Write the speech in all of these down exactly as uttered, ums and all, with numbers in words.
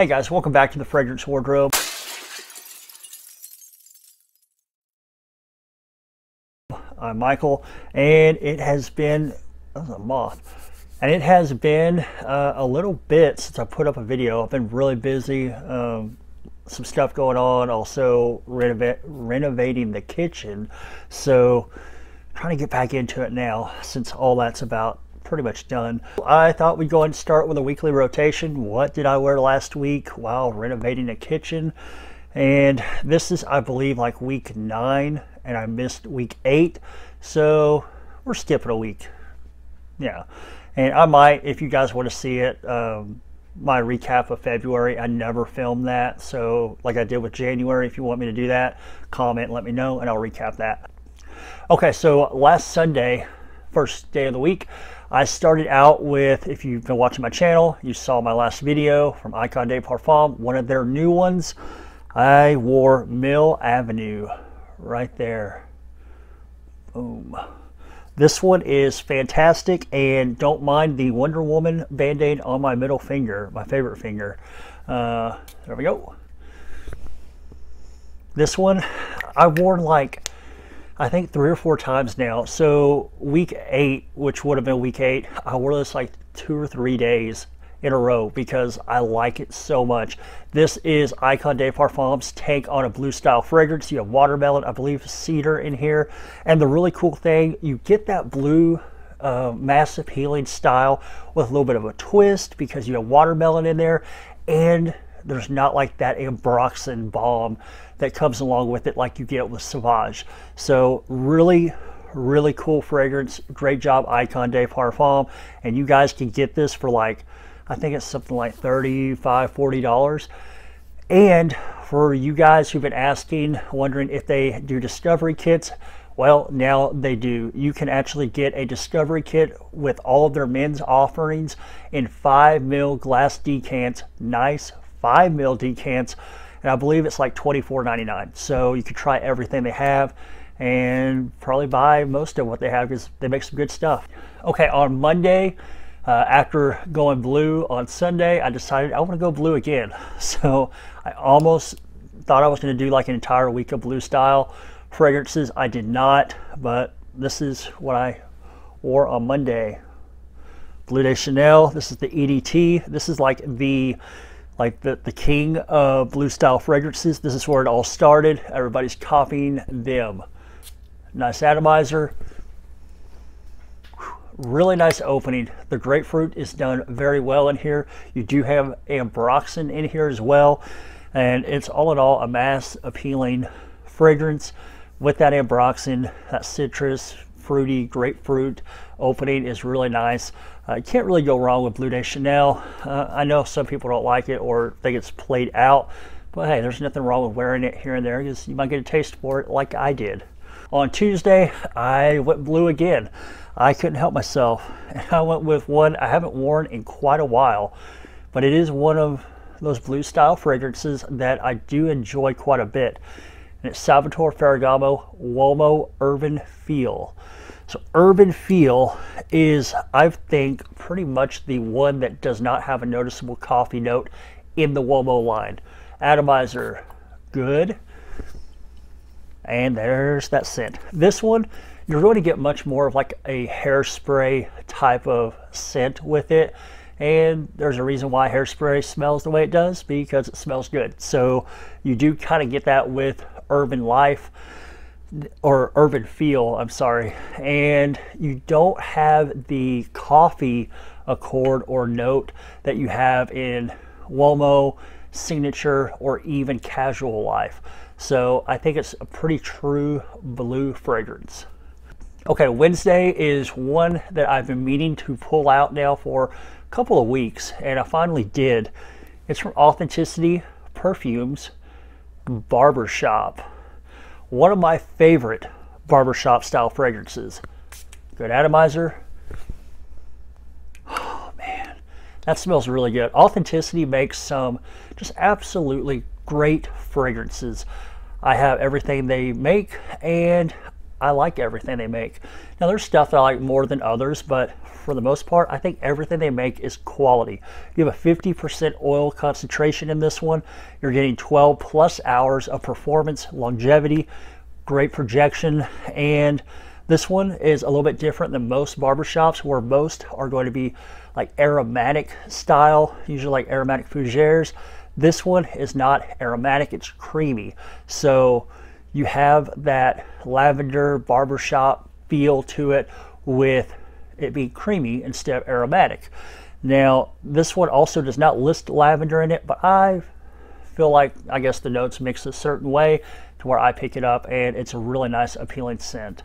Hey guys, welcome back to The Fragrance Wardrobe. I'm Michael, and it has been, that was a moth, and it has been uh, a little bit since I put up a video. I've been really busy, um, some stuff going on, also renova- renovating the kitchen, so trying to get back into it now since all that's about pretty much done. I thought we'd go ahead and start with a weekly rotation. What did I wear last week while renovating a kitchen? And this is, I believe, like week nine, and I missed week eight, so we're skipping a week. Yeah, and I might, if you guys want to see it, um, my recap of February. I never filmed that, so like I did with January, if you want me to do that, comment, let me know, and I'll recap that. Okay, so last Sunday, first day of the week, I started out with, if you've been watching my channel, you saw my last video from Icon de Parfum, one of their new ones. I wore Mill Avenue right there. Boom. This one is fantastic, and don't mind the Wonder Woman band-aid on my middle finger, my favorite finger. Uh, there we go. This one I've worn like, I think three or four times now. So week eight, which would have been week eight, I wore this like two or three days in a row because I like it so much. This is Icon de Parfum's take on a blue style fragrance. You have watermelon, I believe cedar in here. And the really cool thing, you get that blue uh, mass appealing style with a little bit of a twist because you have watermelon in there, and there's not like that ambroxan balm that comes along with it like you get with Sauvage. So really, really cool fragrance. Great job, Icon de Parfum. And you guys can get this for like, I think it's something like thirty-five, forty dollars. And for you guys who've been asking, wondering if they do discovery kits, well, now they do. You can actually get a discovery kit with all of their men's offerings in five mil glass decants, nice five mil decants, and I believe it's like twenty-four ninety-nine. So you can try everything they have and probably buy most of what they have because they make some good stuff. Okay, on Monday, uh, after going blue on Sunday, I decided I want to go blue again. So I almost thought I was going to do like an entire week of blue style fragrances. I did not, but this is what I wore on Monday. Bleu de Chanel, this is the E D T. This is like the like the, the king of blue style fragrances. This is where it all started. Everybody's copying them. Nice atomizer. Really nice opening. The grapefruit is done very well in here. You do have ambroxan in here as well. And it's all in all a mass appealing fragrance with that ambroxan, that citrus, fruity grapefruit opening is really nice. Uh, you can't really go wrong with Bleu de Chanel. Uh, I know some people don't like it or think it's played out, but hey, there's nothing wrong with wearing it here and there because you might get a taste for it like I did. On Tuesday, I went blue again. I couldn't help myself. And I went with one I haven't worn in quite a while, but it is one of those blue style fragrances that I do enjoy quite a bit. And it's Salvatore Ferragamo Uomo Urban Feel. So Urban Feel is, I think, pretty much the one that does not have a noticeable coffee note in the Uomo line. Atomizer, good. And there's that scent. This one, you're going to get much more of like a hairspray type of scent with it. And there's a reason why hairspray smells the way it does, because it smells good. So you do kind of get that with Urban Life. Or Urban Feel, I'm sorry, and you don't have the coffee accord or note that you have in Uomo, Signature, or even Casual Life. So I think it's a pretty true blue fragrance. Okay, Wednesday is one that I've been meaning to pull out now for a couple of weeks, and I finally did. It's from Authenticity Perfumes, Barbershop. One of my favorite barbershop style fragrances. Good atomizer. Oh man, that smells really good. Authenticity makes some just absolutely great fragrances. I have everything they make, and I like everything they make. Now there's stuff that I like more than others, but for the most part, I think everything they make is quality. You have a fifty percent oil concentration in this one. You're getting twelve plus hours of performance, longevity, great projection, and this one is a little bit different than most barbershops, where most are going to be like aromatic style, usually like aromatic fougères. This one is not aromatic, it's creamy. So you have that lavender barbershop feel to it with it being creamy instead of aromatic. Now, this one also does not list lavender in it, but I feel like, I guess the notes mix a certain way to where I pick it up, and it's a really nice appealing scent.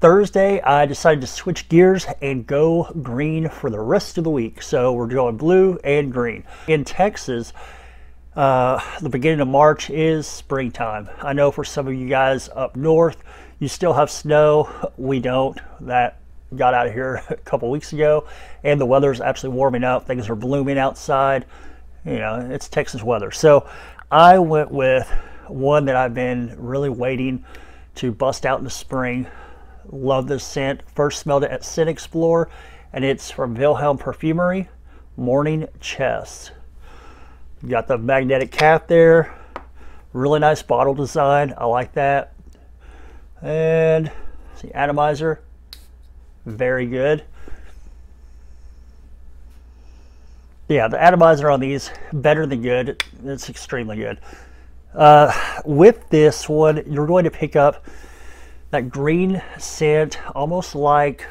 Thursday, I decided to switch gears and go green for the rest of the week. So we're doing blue and green. In Texas, uh, the beginning of March is springtime. I know for some of you guys up north, you still have snow. We don't. That got out of here a couple weeks ago. And the weather's actually warming up. Things are blooming outside. You know, it's Texas weather. So I went with one that I've been really waiting to bust out in the spring. Love this scent. First smelled it at Scent Explorer, and it's from Vilhelm Parfumerie, Morning Chest. Got the magnetic cap there. Really nice bottle design. I like that. And the atomizer, very good. Yeah, the atomizer on these, better than good. It's extremely good. Uh, with this one, you're going to pick up that green scent, almost like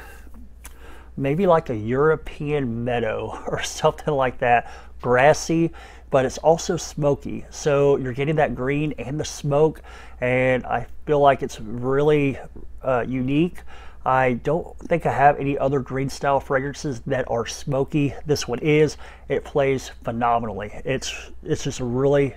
maybe like a European meadow or something like that. Grassy, but it's also smoky. So you're getting that green and the smoke, and I feel like it's really uh, unique. I don't think I have any other green style fragrances that are smoky. This one is. It plays phenomenally. It's, it's just a really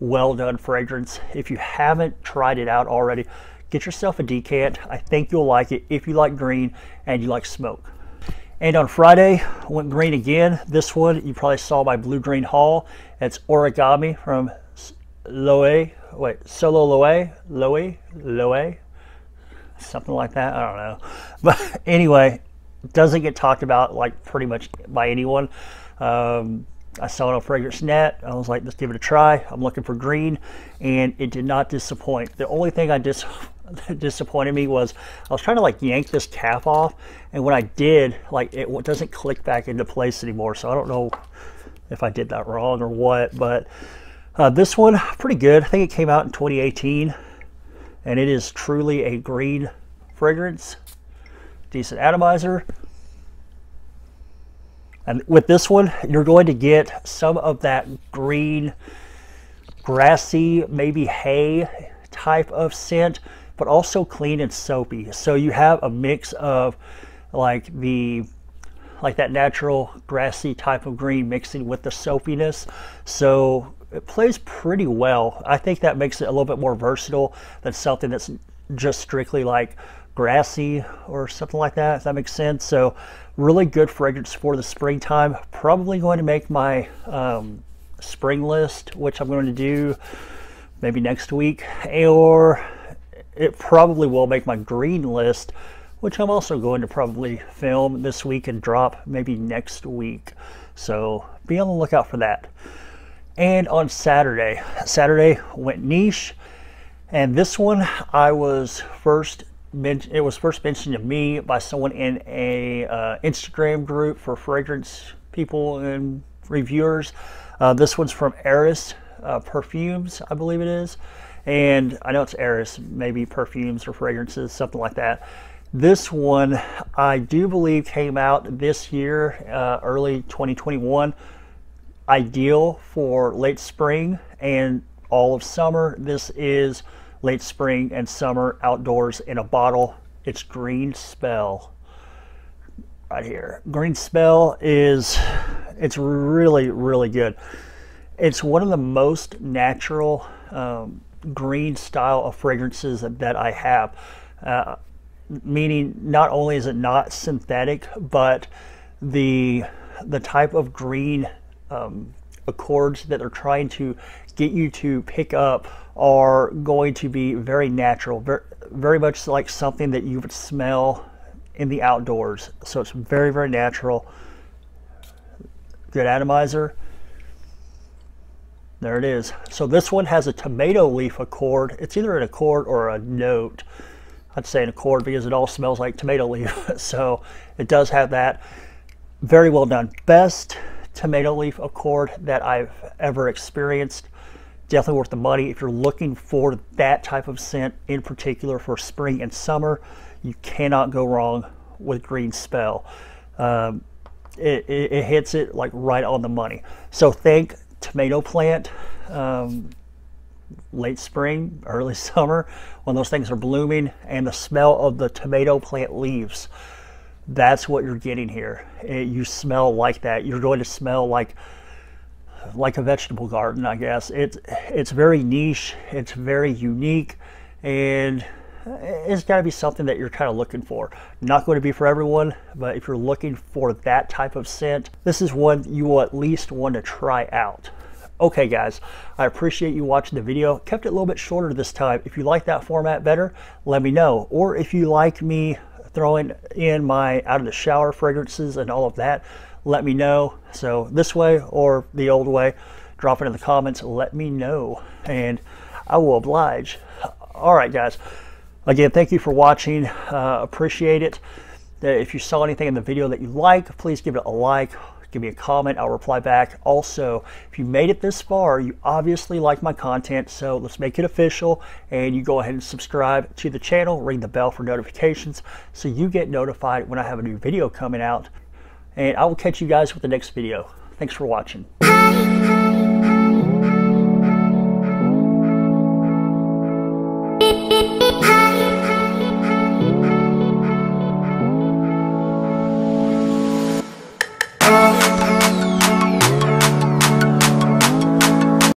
well done fragrance. If you haven't tried it out already, get yourself a decant. I think you'll like it if you like green and you like smoke. And on Friday, went green again. This one, you probably saw my blue green haul. It's Origami from Loe, wait, Solo Loe, Loe, Loe, something like that. I don't know. But anyway, doesn't get talked about like pretty much by anyone. Um, I saw it on Fragrance Net. I was like, let's give it a try. I'm looking for green, and it did not disappoint. The only thing I dis disappointed me was I was trying to like yank this cap off, and when I did, like it doesn't click back into place anymore. So I don't know if I did that wrong or what, but uh, this one, pretty good. I think it came out in twenty eighteen, and it is truly a green fragrance. Decent atomizer. And with this one, you're going to get some of that green, grassy, maybe hay type of scent, but also clean and soapy. So you have a mix of like the, like that natural grassy type of green mixing with the soapiness. So it plays pretty well. I think that makes it a little bit more versatile than something that's just strictly like grassy or something like that, if that makes sense. So really good fragrance for the springtime. Probably going to make my um, spring list, which I'm going to do maybe next week, or it probably will make my green list, which I'm also going to probably film this week and drop maybe next week. So be on the lookout for that. And on Saturday, Saturday went niche, and this one I was first it was first mentioned to me by someone in a uh, Instagram group for fragrance people and reviewers. Uh, this one's from Eris uh, Parfums, I believe it is, and I know it's Eris, maybe Perfumes or Fragrances, something like that. This one I do believe came out this year, uh, early twenty twenty-one, ideal for late spring and all of summer. This is late spring and summer outdoors in a bottle. It's Green Spell right here. Green Spell is, it's really, really good. It's one of the most natural um, green style of fragrances that, that I have. Uh, meaning not only is it not synthetic, but the, the type of green um, accords that they're trying to get you to pick up are going to be very natural, very, very much like something that you would smell in the outdoors. So it's very, very natural. Good atomizer. There it is. So this one has a tomato leaf accord. It's either an accord or a note. I'd say an accord because it all smells like tomato leaf. So it does have that. Very well done. Best tomato leaf accord that I've ever experienced. Definitely worth the money. If you're looking for that type of scent in particular for spring and summer, you cannot go wrong with Green Spell. Um, it, it, it hits it like right on the money. So thank tomato plant. Um, late spring, early summer, when those things are blooming, and the smell of the tomato plant leaves, that's what you're getting here. It, you smell like that. You're going to smell like like a vegetable garden, I guess. It's it's very niche. It's very unique, and it's got to be something that you're kind of looking for. Not going to be for everyone, but if you're looking for that type of scent, this is one you will at least want to try out. Okay guys, I appreciate you watching the video. Kept it a little bit shorter this time. If you like that format better, let me know. Or if you like me throwing in my out of the shower fragrances and all of that, let me know. So this way or the old way, drop it in the comments, let me know, and I will oblige. All right guys, again, thank you for watching. Uh, appreciate it. If you saw anything in the video that you like, please give it a like. Give me a comment, I'll reply back. Also, if you made it this far, you obviously like my content, so let's make it official, and you go ahead and subscribe to the channel, ring the bell for notifications, so you get notified when I have a new video coming out, and I will catch you guys with the next video. Thanks for watching.